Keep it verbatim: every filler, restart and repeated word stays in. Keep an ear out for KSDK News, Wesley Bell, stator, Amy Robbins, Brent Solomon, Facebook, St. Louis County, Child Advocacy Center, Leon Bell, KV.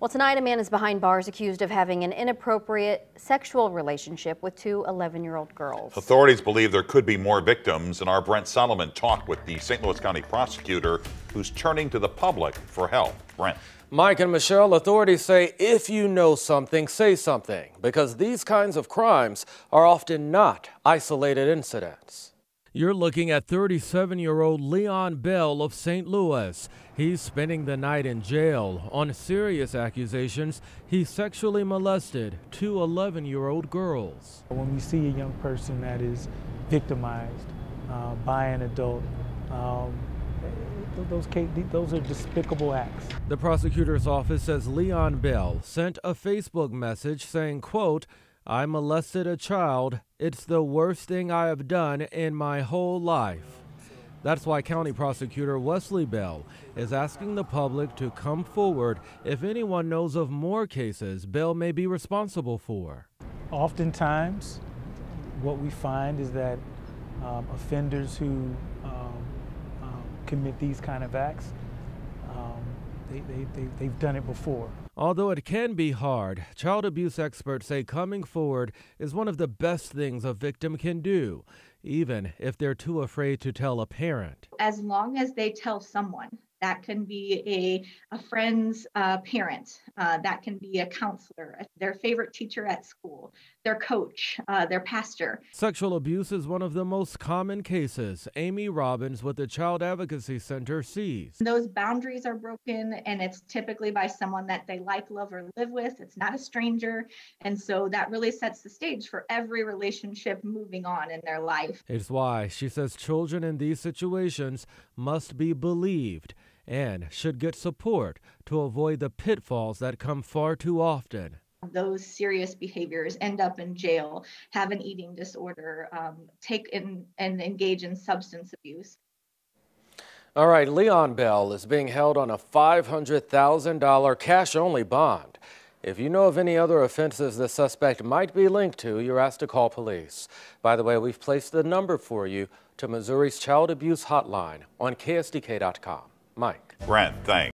Well, tonight a man is behind bars accused of having an inappropriate sexual relationship with two eleven-year-old girls. Authorities believe there could be more victims, and our Brent Solomon talked with the Saint Louis County prosecutor who's turning to the public for help. Brent. Mike and Michelle, authorities say if you know something, say something, because these kinds of crimes are often not isolated incidents. You're looking at thirty-seven-year-old Leon Bell of Saint Louis. He's spending the night in jail on serious accusations he sexually molested two eleven-year-old girls. When we see a young person that is victimized uh, by an adult, um, Those, those are despicable acts. The prosecutor's office says Leon Bell sent a Facebook message saying, quote, "I molested a child. It's the worst thing I have done in my whole life." That's why County Prosecutor Wesley Bell is asking the public to come forward if anyone knows of more cases Bell may be responsible for. Oftentimes, what we find is that um, offenders who um, commit these kind of acts, um, they, they, they, they've done it before. Although it can be hard, child abuse experts say coming forward is one of the best things a victim can do, even if they're too afraid to tell a parent. As long as they tell someone, that can be a, a friend's uh, parent, uh, that can be a counselor, their favorite teacher at school, their coach, uh, their pastor. Sexual abuse is one of the most common cases Amy Robbins with the Child Advocacy Center sees. Those boundaries are broken, and it's typically by someone that they like, love, or live with. It's not a stranger, and so that really sets the stage for every relationship moving on in their life. It's why she says children in these situations must be believed and should get support to avoid the pitfalls that come far too often. Those serious behaviors end up in jail, have an eating disorder, um, take in and engage in substance abuse. All right, Leon Bell is being held on a five hundred thousand dollar cash-only bond. If you know of any other offenses the suspect might be linked to, you're asked to call police. By the way, we've placed the number for you to Missouri's Child Abuse Hotline on K S D K dot com. Mike. Brent, thanks.